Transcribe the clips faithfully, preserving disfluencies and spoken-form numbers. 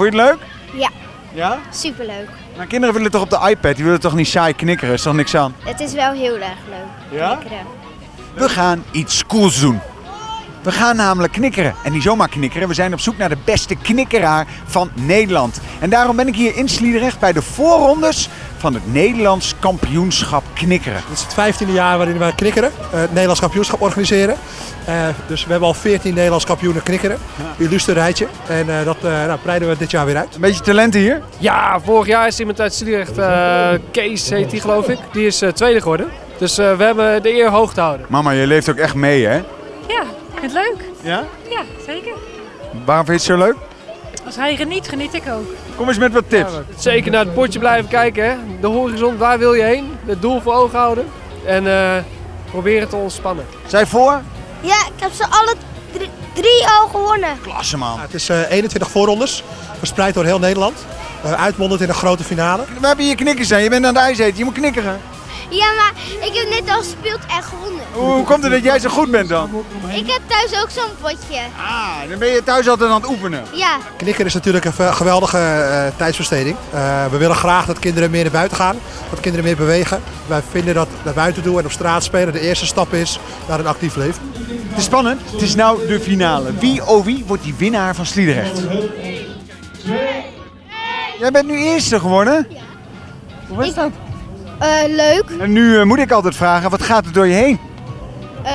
Vond je het leuk? Ja. Ja? Superleuk. Maar kinderen willen toch op de iPad, die willen toch niet saai knikkeren? Is toch niks aan? Het is wel heel erg leuk, ja? Knikkeren. We gaan iets cools doen. We gaan namelijk knikkeren. En niet zomaar knikkeren, we zijn op zoek naar de beste knikkeraar van Nederland. En daarom ben ik hier in Sliedrecht bij de voorrondes van het Nederlands Kampioenschap Knikkeren. Dit is het vijftiende jaar waarin we knikkeren, het Nederlands Kampioenschap organiseren. Uh, dus we hebben al veertien Nederlands kampioenen knikkeren, ja. Illustre rijtje. En uh, dat uh, nou, breiden we dit jaar weer uit. Een beetje talenten hier? Ja, vorig jaar is iemand uit Sliedrecht, uh, Kees heet die geloof ik, die is uh, tweede geworden. Dus uh, we hebben de eer hoog te houden. Mama, je leeft ook echt mee hè? Ja. Vind je het leuk? Ja? Ja, zeker. Waarom vind je het zo leuk? Als hij geniet, geniet ik ook. Kom eens met wat tips. Ja, zeker naar het bordje blijven kijken. Hè? De horizon, waar wil je heen? Het doel voor ogen houden. En uh, proberen te ontspannen. Zij voor? Ja, ik heb ze alle drie, drie al gewonnen. Klasse man. Ja, het is uh, eenentwintig voorrondes, verspreid door heel Nederland. Uh, uitmondend in een grote finale. We hebben hier knikkers aan. Je bent aan het ijs eten, je moet knikkeren. Ja, maar ik heb net al gespeeld en gewonnen. Hoe komt het dat jij zo goed bent dan? Ik heb thuis ook zo'n potje. Ah, dan ben je thuis altijd aan het oefenen. Ja. Knikkeren is natuurlijk een geweldige uh, tijdsbesteding. Uh, we willen graag dat kinderen meer naar buiten gaan, dat kinderen meer bewegen. Wij vinden dat naar buiten doen en op straat spelen de eerste stap is naar een actief leven. Het is spannend. Het is nou de finale. Wie oh wie wordt die winnaar van Sliedrecht? één, twee, één. Jij bent nu eerste geworden? Ja. Hoe was dat? Uh, leuk. En nu uh, moet ik altijd vragen, wat gaat er door je heen? Uh,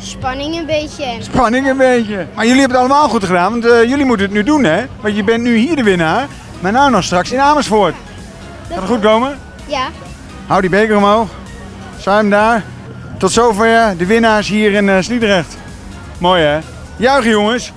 spanning een beetje. Spanning een beetje. Maar jullie hebben het allemaal goed gedaan, want uh, jullie moeten het nu doen hè? Want je bent nu hier de winnaar, maar nou nog straks in Amersfoort. Gaat het goed komen? Ja. Hou die beker omhoog. Zwaai hem daar. Tot zover de winnaars hier in uh, Sliedrecht. Mooi hè? Juichen jongens.